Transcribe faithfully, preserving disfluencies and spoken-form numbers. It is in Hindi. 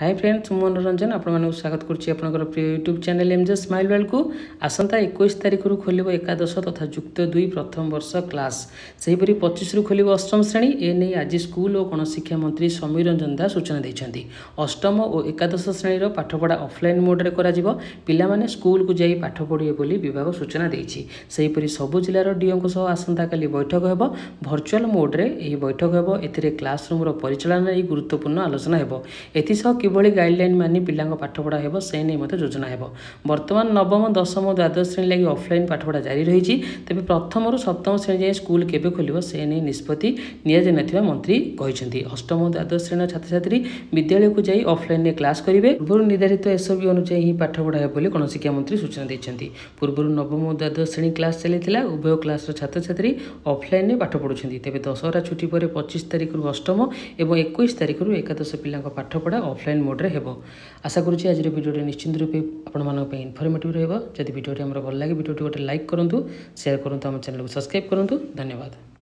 हाय फ्रेंड्स मु मनोरंजन आपन स्वागत करुच्ची आपंकर प्रिय YouTube channel MJ smile world को आसंता इक्कीस तारिख रु खोल एकादश तथा जुक्त दुई प्रथम वर्ष क्लास से हीपरी पच्चीस रु खोल अष्टम श्रेणी एने आज स्कूल और गणशिक्षा मंत्री समीर रंजन दास सूचना देते अष्टम और एकादश श्रेणी पाठपढ़ा अफलाइन मोड्रे हो पाने स्कूल को जाई पाठ पढ़े बोली विभाग सूचना देछि। सेहीपरि सबु जिलार डीओं आसंता काली बैठक होब भर्चुआल मोड्रे बैठक होब एथिरे क्लासरूमर परिचालन गुरुत्वपूर्ण आलोचना होब एथि किभली गाइडलाइन मानि पिलांग पाठपढ़ा हेबो से नै मते योजना हेबो। वर्तमान नवम दशम द्वादश श्रेणी लागि ऑफलाइन पाठपढ़ा जारी रही तेज प्रथम रु सप्तम श्रेणी जाए स्कूल केबे खोलिबो से नै निष्पत्ति निया जैनथिबा मंत्री कहिसेंती। अष्टम द्वादश श्रेणी छात्र छात्री विद्यालय को जाई ऑफलाइन ने क्लास करिवे पूर्व निर्धारित एसओपी अनुसार ही पाठपढ़ा हेबो बोली गणशिक्षा मंत्री सूचना देछेंती। पूर्व नवम द्वादश श्रेणी क्लास चलैतिला उभय क्लास रो छात्र छात्री ऑफलाइन ने पाठ पढुछेंती। तेबे दशहरा छुट्टी पर पच्चीस तारिख रु अष्टम एवं इक्कीस तारिख रु एकादश पिलांग पाठपढ़ा ऑफलाइन मोड्रे हो। आशा करुँच आज भिडियो निश्चिंत रूपे आप इनफर्मेटिव रही है। जब भिडियो आम भल लगे भिडियो गोटे लाइक करूँ, शेयर करूँ, आम चैनल को सब्सक्राइब करूँ। धन्यवाद।